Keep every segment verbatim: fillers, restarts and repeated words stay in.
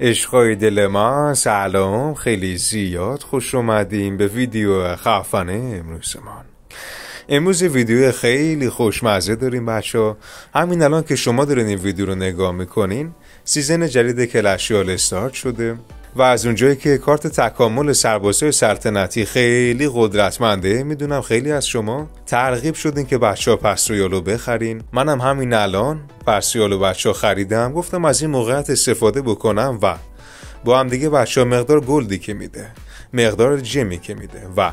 عشقای دل من، سلام، خیلی زیاد خوش اومدیم به ویدیو خفنه امروز من. امروز ویدیو خیلی خوشمزه داریم بچه. همین الان که شما دارین این ویدیو رو نگاه میکنین، سیزن جدید کلش رویال استارت شده و از اونجایی که کارت تکامل سربازهای سلطنتی خیلی قدرتمنده، میدونم خیلی از شما ترغیب شدین که بچه ها پس رویالو بخرین. منم همین الان پس رویالو بچه ها خریدم، گفتم از این موقعیت استفاده بکنم و با هم دیگه بچه ها مقدار گلدی که میده، مقدار جمی که میده و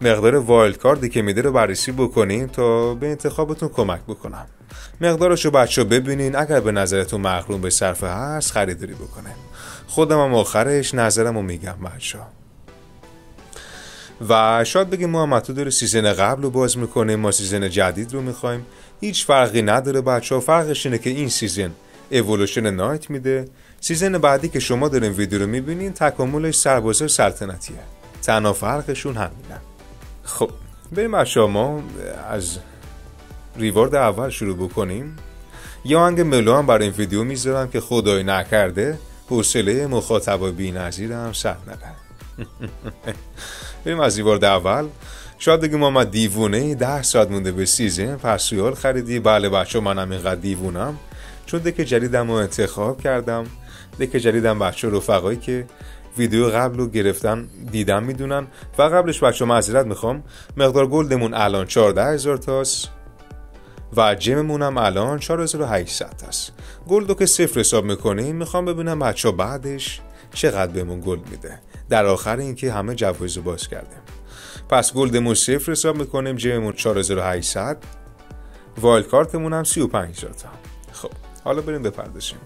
مقدار وایلد کاردی که میده رو بررسی بکنین تا به انتخابتون کمک بکنم. مقدارش رو بچه ها ببینین، اگر به نظرتون مقرون به صرفه هست خریداری بکنه. خودم هم آخرش نظرم رو میگم بچه ها. و شاید بگیم محمد تو داره سیزن قبل رو باز میکنه، ما سیزن جدید رو میخوایم. هیچ فرقی نداره بچه ها. فرقش اینه که این سیزن اِوولوشن نایت میده. سیزن بعدی که شما دارین ویدیو رو میبینین تکاملش سربازه سلطنتیه. تنها فرقشون همینه. خب بریم بچه ها، ما از ریوارد اول شروع بکنیم. یا آهنگ ملو هم برای این ویدیو میذارم که خدای نکرده حوصله مخاطبای بی‌نظیرم سر نره. بریم از ریوارد اول. شاید بگیم ما دیوونه، ده ساعت مونده به سیزن پس رویال خریدی. بله بچه، منم اینقدر دیوونم چون دک جدیدم رو انتخاب کردم. دک جدیدم بچه رفقایی که ویدیو قبل رو گرفتن دیدم میدونن. و قبلش بچه معذرت میخوام، مقدار گلدمون الان چهارده هزار تاست و جممون هم الان چهار هزار و هشتصد تاست. گلدو که صفر حساب میکنیم، میخوام ببینم بچه بعدش چقدر بهمون گلد میده. در آخر اینکه همه جوایز رو باز کردیم، پس گلدمون صفر حساب میکنیم، جممون چهار هزار و هشتصد، وایلد کارتمون هم سی و پنج هزار تا. خب حالا بریم بپردازیم.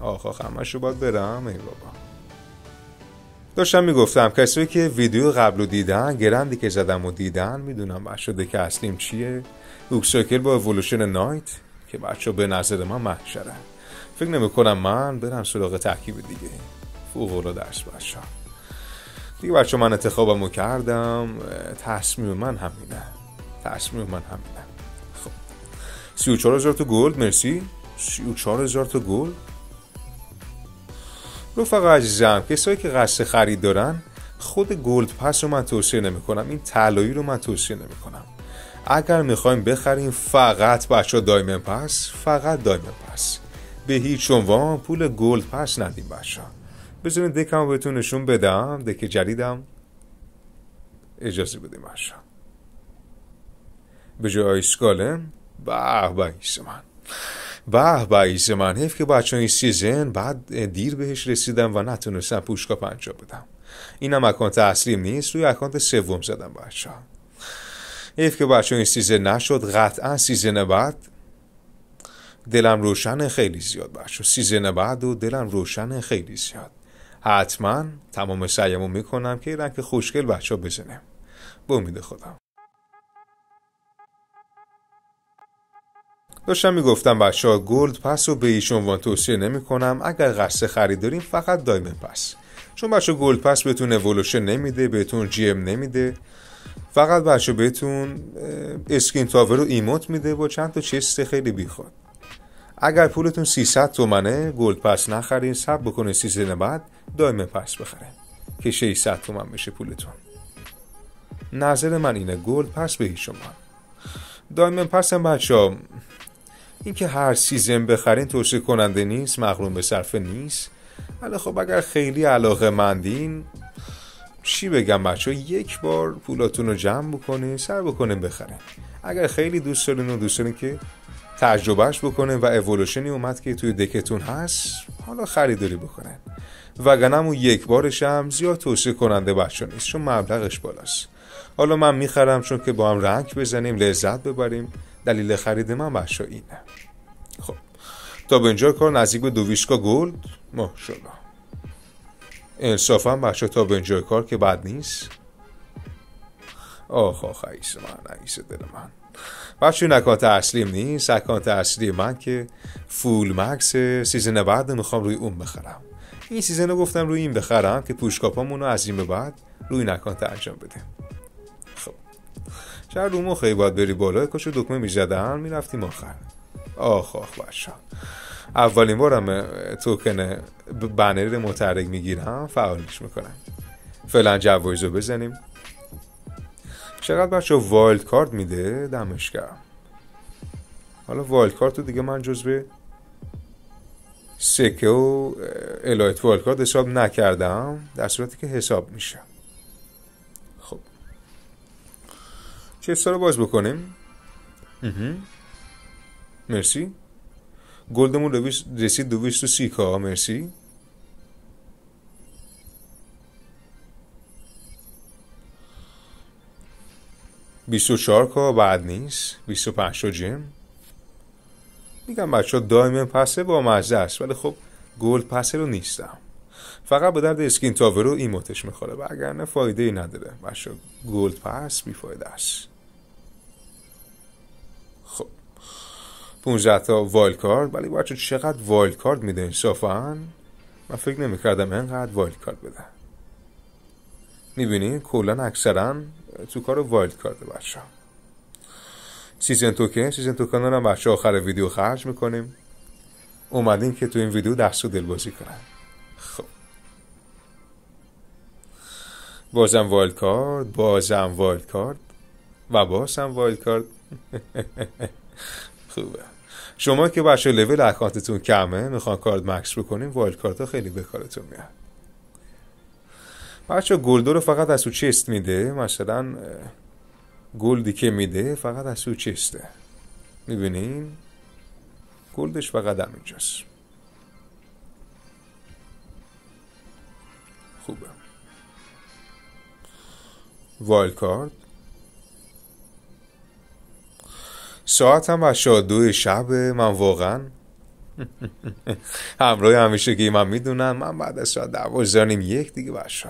آخ آخ همش رو باید برم. ای بابا، داشتم میگفتم کسایی که ویدیو قبل رو دیدن، گرندی که زدم و دیدن، میدونم بچه دک اصلیم چیه. هوگ سایکل با اِوولوشن نایت که بچه به نظر من محشره. فکر نمیکنم من برم سراغ ترکیب دیگه. فوق‌العاده است بچه دیگه. بچه من انتخابمو کردم، تصمیم من همینه، تصمیم من همینه. خب سی و چهار هزار تا گلد، مرسی. سی و چهار هزار تا گلد. رفقا عزیزم، کسایی که قصد خرید دارن، خود گلد پس رو من توصیه نمیکنم، این طلایی رو من توصیه نمیکنم. اگر میخوایم بخریم فقط بچه دایمن پس، فقط دایمن پس، به هیچ عنوان پول گلد پس ندیم بچه. بذارین دکم بهتون نشون بدم، دک جدیدم. اجازه بدیم بچه به جای آیسکالم. به به ایس من، به به ایس من، حیف که بچه این سیزن بعد دیر بهش رسیدم و نتونستم پوشکا پنجا بدم. اینم اکانت اصلیم نیست، روی اکانت سوم زدم بچه. حیف که بچه این سیزن نشد. قطعا سیزن بعد دلم روشن خیلی زیاد بچه. سیزن بعد و دلم روشن خیلی زیاد. حتما تمام سعیمو میکنم که رنگ خوشگل بچه بزنم. با امید خودم. داشتم میگفتم بچه ها گلد پس رو به هیچ عنوان توصیه نمی کنم. اگر قصد خرید داریم فقط دایمن پس، چون بچه گلد پس بهتون اِوولوشن نمیده، بهتون جی ام نمیده، فقط بچه بهتون اسکین تاور رو ایموت میده با چند تا چست خیلی بیخواد. اگر پولتون سیصد تومنه گلد پس نخرین، صبر بکنین سیزن بعد دایمن پس بخرین که ششصد تومن بشه پولتون. نظر من اینه گلد پس به هیچ عنوان. دایمن پس هم بچه ها، این که هر سیزن بخرین توصیه کننده نیست، مغروم به صرفه نیست. ولی خب اگر خیلی علاقه مندین، چی بگم بچه، یک بار پولاتون رو جمع بکنین، سر بکنین بخرین. اگر خیلی دوست دارین و دوست دارین که تجربهش بکنین و اِوولوشنی اومد که توی دکتون هست، حالا خریداری بکنین. وگرنه اون یک بارش هم زیاد توصیه کننده بچه نیست، چون مبلغش بالاست. حالا من میخرم چون که با هم رنگ بزنیم، لذت ببریم. دلیل خرید من بچه اینه. خب تا به اینجا کار نزدیک به دویشکا گلد ماشاءالله. انصافا بچه تا به اینجا کار که بد نیست. آخ آخ عیس من، عیس دل من بچه. این اکانت اصلیم نیست. اکانت اصلی من که فول مکس، سیزن بعد میخوام روی اون بخرم. این سیزن رو گفتم روی این بخرم که پوشکاپامون رو از این به بعد روی این اکانت انجام بده. چرا رومو خیلی باید بری بالا، کاش دکمه میزدن میرفتیم آخر. آخ آخ بچه، اولین بارم توکن بنر متحرک میگیرم فعالش میکنم. فعلا جوایز رو بزنیم. چقدر بچه وایلد کارت میده دمش گرم. حالا وایلد کارت رو دیگه من جزو سکه و الایت وایلد کارت حساب نکردم، در صورتی که حساب میشه. خب چیپس رو باز بکنیم. مرسی. گلدمون رسید دویست و سی کا. مرسی. بیست و چهار کا بعد نیست. بیست و پنج تا جیم. میگم بچه ها دایمن پسه با مزه است، ولی خب گلد پسه رو نیستم، فقط به درد اسکین تاور رو ایموتش میخوره، وگرنه فایده ای نداره بچه ها. گلد پس بیفایده است. خب پونزده تا وایلد کارد. ولی بچه چقدر وایلد کارد میده انصافا، من فکر نمیکردم اینقدر وایلد کارد بده. میبینی کلن اکثرا تو کار وایلد کارده بچه ها. سیزن توکن، سیزن توکن رو هم بچه آخر ویدیو خرج میکنیم. اومدیم که تو این ویدیو دست و دلبازی کنن. خب بازم وایلد کارد، بازم وایلد کارد و بازم وایلد کارد. خوبه. شما که بچه لول اکانتتون کمه میخوان کارد مکس بکنیم، وایلد کارد ها خیلی به کارتون میاد. بچه گلدو رو فقط از تو چست میده، مثلا گلدی که میده فقط از تو چسته، میبینین گلدش فقط هم اینجاست. خوبه. وایلد کارد. ساعت هم بچه دو شبه. من واقعا همراه همیشه که من میدونن من بعد از ساعت دوازده نیم یک دیگه بچه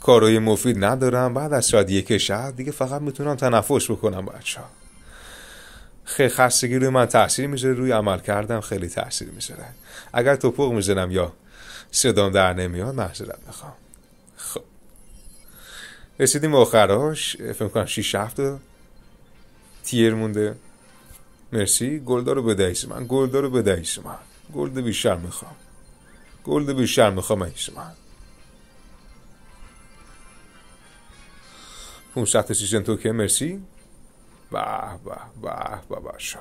کارای مفید ندارم، بعد از ساعت یک شب دیگه فقط میتونم تنفس بکنم بچه ها. خیلی خستگی روی من تاثیر میذاره، روی عمل کردم خیلی تاثیر میذاره. اگر توپق میزنم یا صدام در نمیاد معذرت میخوام. خب رسیدیم آخراش. فکر کنم شیش هفت تیر مونده. مرسی. گلدار رو بده ایس من، گلدار رو بده ایس من، گلد بیشتر میخوام، گلد بیشتر میخوام ایس من. پونصد تا سیزن توکن. مرسی. بح بح بح بح بحشا.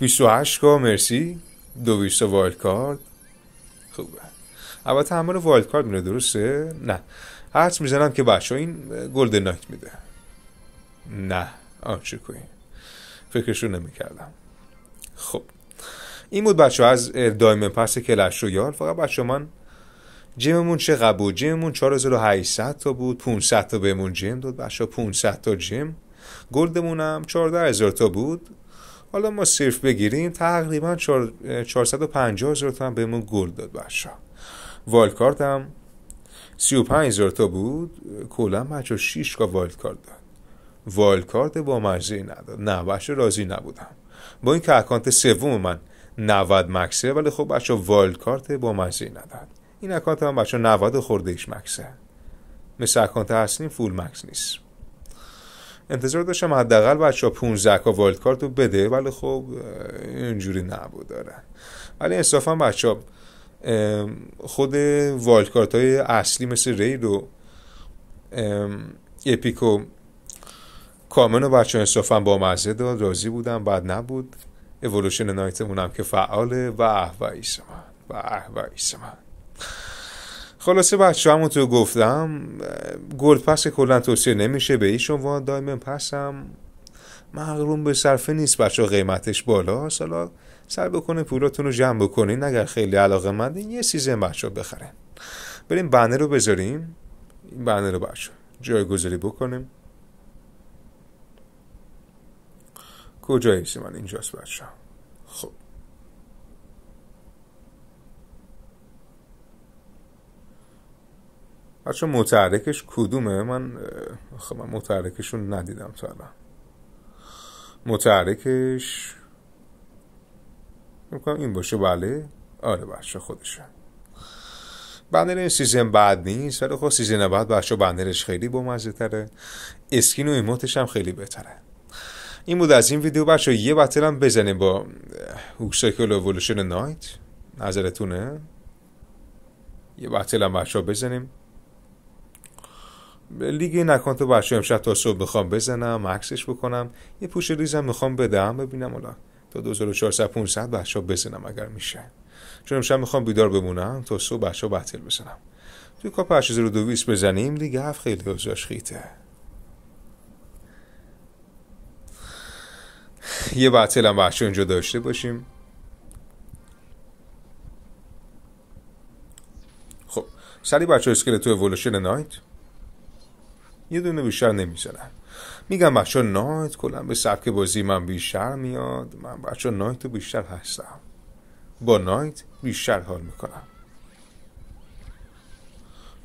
بیست و هشت کا. مرسی. دویست تا وایلد کارد. خوبه. البته همه رو وایلد کارد میره درسته؟ نه حدس میزنم که بچه این گلدن نایت میده. نه آنچه کنی فکرش رو نمیکردم. خب این بود بچه از دایمن پس کلش رویال. فقط بچه من جیممون چقدر بود؟ جیممون چهار هزار و هشتصد تا بود. پانصد تا بهمون جیم داد بچه‌ها، پانصد تا جیم. گلدمون هم چهارده هزار تا بود. حالا ما صرف بگیریم تقریبا چهارصد و پنجاه هزار تا هم بهمون گلد داد بچه‌ها. وایلد کارت هم سی و پنج هزار تا بود. کلا بچه‌ها شش تا وایلد کارت داد. وایلد کارت با مرزی نداد. نه بچه‌ها راضی نبودم. با این که اکانت سوم من نود مکسه، ولی خب بچه‌ها وایلد کارت با مرزی نداد. این اکانت هم بچه نود خورده ایش مکسه، مثل اکانت اصلی فول مکس نیست. انتظار داشتم حداقل بچه ها پانزده کا وایلد کارت رو بده، ولی خب اینجوری نبود داره. ولی انصافا بچه ها خود وایلد کارت های اصلی مثل رید و اپیک و کامن و بچه ها انصافا با مزه داد، راضی بودم، بد نبود. اولوشن نایتمون هم که فعاله و احویس من و احویس من. خلاصه بچه همون تو گفتم گلد پس کلن توصیه نمیشه به ایشون و دایمن پس هم مغروم به صرفه نیست بچه ها، قیمتش بالاست. حالا سر بکنه پولاتون رو جمع بکنین، اگر خیلی علاقه مندین یه سیزن بچه ها بخرین. بریم بنر رو بذاریم، این بنر رو بچه جایگذاری بکنیم. کجایی سی من؟ اینجاست بچه ها. خب بچه متحرکش کدومه؟ من خب من متحرکش رو ندیدم تا الان. متحرکش میکنم این باشه. بله آره بچه خودشه. بندر این سیزن بعد نیست، ولی خب سیزن بعد بچه بندرش خیلی بامزه تره. اسکین و ایموتش هم خیلی بهتره. این بود از این ویدیو بچه. یه بتل هم بزنیم با هوگ سایکل اِوولوشن نایت، نظرتونه؟ یه بتل هم بچه ها بزنیم. لیگ این اکانت رو بچه امشب تا صبح میخوام بزنم، عکسش بکنم، یه پوش ریزم میخوام بدم، ببینم حالا تا دو هزار و چهارصد پانصد بچه ها بزنم اگر میشه، چون امشب میخوام بیدار بمونم تا صبح بچه ها بتل بزنم. توی کار پرشیز رو دویست بزنیم دیگه، هفت خیلی اوزاش خیته. یه بتل هم بچه اینجا داشته باشیم. خب سری بچه اسکلت تو اِوولوشن نایت یه دونه بیشتر نمیزنن. میگم بچه ها نایت کلا به سبک بازی من بیشتر میاد، من بچه ها نایت رو بیشتر هستم، با نایت بیشتر حال میکنم.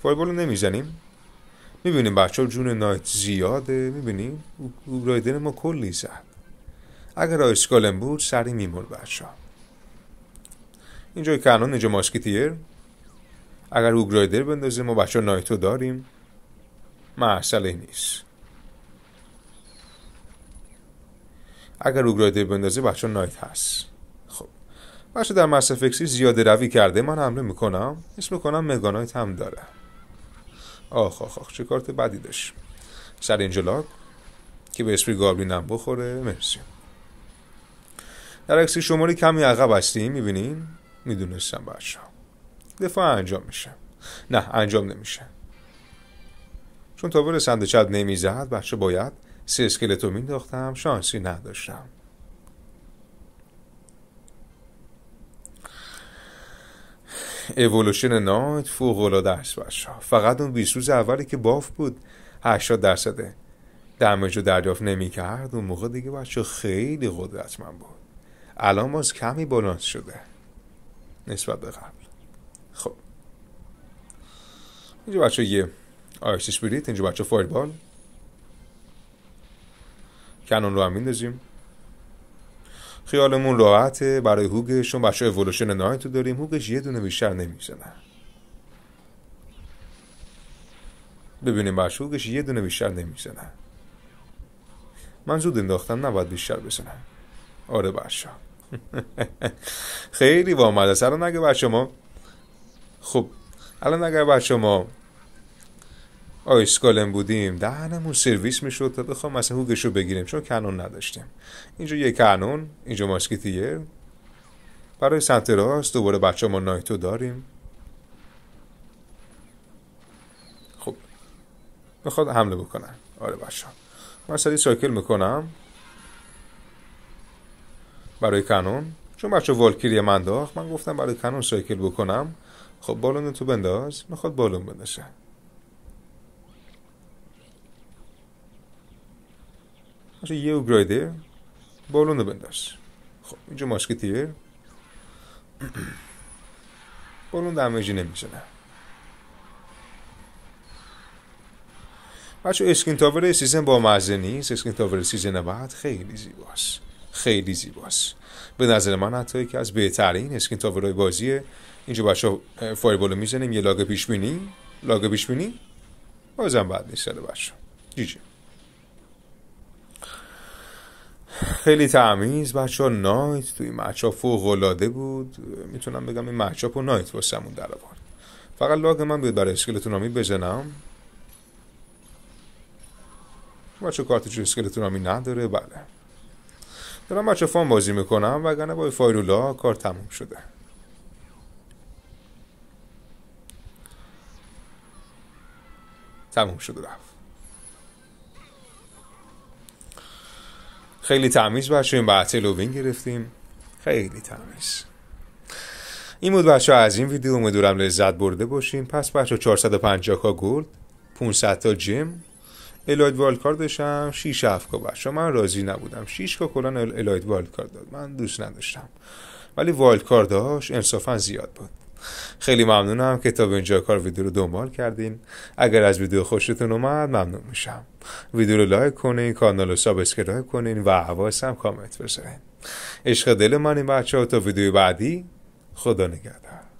فایبال رو نمیزنیم، میبینیم بچه ها جون نایت زیاده، میبینیم او رایدن ما کلی زد. اگر آیسکالم بود سری میمول بچه ها. اینجای کنان، اینجا ماسکیتیر، اگر هوگ رایدر بندازه ما بچه ها نایتو داریم، مسئله نیست. اگر هوگ رایدر بندازه بچه ها نایت هست. خب بچه در مصرف اکسی زیاده روی کرده، من حمله میکنم، اسم میکنم مگا نایت هم داره. آخ آخ آخ چه کارت بدی داشت. سر اینجا لاک که به اسپری گابلین هم بخوره، مرسی. در اکسی شماره کمی عقب هستیم، میبینین؟ میدونستم بچه ها دفاع انجام میشه، نه انجام نمیشه، چون تا برسند چد نمیزد بچه باید سه اسکلتو مینداختم، شانسی نداشتم. اِوولوشن نایت فوق‌العاده است بچه ها. فقط اون بیست روز اولی که باف بود هشتاد درصده دمیج رو دریافت نمیکرد، اون موقع دیگه بچه خیلی قدرتمند بود. الان باز کمی بالانس شده نسبت به قبل. خب اینجا بچه یه آیس اسپریت، اینجا بچه فایربال، کنون رو هم میندازیم. خیالمون راحته برای هوگش، چون بچه اِوولوشن نایت رو داریم، هوگش یه دونه بیشتر نمیزنه. ببینیم بچه هوگش یه دونه بیشتر نمیزنه، من زود انداختم، نباید بیشتر بزنم. آره بچه خیلی با آمده است. الان اگه بچه ما خب الان اگر بچه ما آیسکالم بودیم دهنمون سرویس میشد تا بخوام مثلا هوگش رو بگیریم، چون کنون نداشتیم. اینجا یه کنون، اینجا ماسکیتیر برای سمت راست، دوباره بچه ما نایتو داریم. خب میخواد حمله بکنن، آره بچه من سری سایکل میکنم برای کانون، چون بچه والکیری من داخت، من گفتم برای کانون سایکل بکنم. خب بالون تو بنداز، میخواد بالون بندازه. باشه یه اوگرایده بالون رو بنداز. خب اینجا ماسکتیر بالون دمیجی نمیزنه. بچه اسکین تاور سیزن با مزه نیست، اسکین تاور سیزن بعد خیلی زیباست، خیلی زیباست. به نظر من حتی یکی از بهترین اسکین تاورهای بازیه. اینجا بچه فایربالو میزنیم، یه لاگ پیشبینی، لاگ پیشبینی بازم بعد نیست داره بچه جی جی. خیلی تمیز بچه ها. نایت توی مچ ها فوق‌العاده بود، میتونم بگم این مچ ها نایت واسمون در آورد. فقط لاگ من بیاد برای اسکلتونامی بزنم، بچه کارت اسکلتونامی نداره. بله دارم بچه فان بازی میکنم، وگرنه با فایرولا کار تموم شده. تموم شده رفت. خیلی تمیز بچه این بحث لووین گرفتیم، خیلی تمیز. این بود بچه از این ویدیو، امیدوارم لذت برده باشین. پس بچه چهارصد و پنجاه کا گلد، پانصد تا جم، الایت والکار داشتم شش هفت کا بچه، من راضی نبودم. شش کا کلان الایت والکار داد، من دوست نداشتم، ولی والکار داشت انصافا زیاد بود. خیلی ممنونم که تا به اینجا کار ویدیو رو دنبال کردین. اگر از ویدیو خوشتون اومد ممنون میشم، ویدیو رو لایک کنین، کانال رو سابسکرایب کنین و حواسم کامنت بذارین. عشق دل من این بچه ها. تا ویدیو بعدی، خدا نگهدار.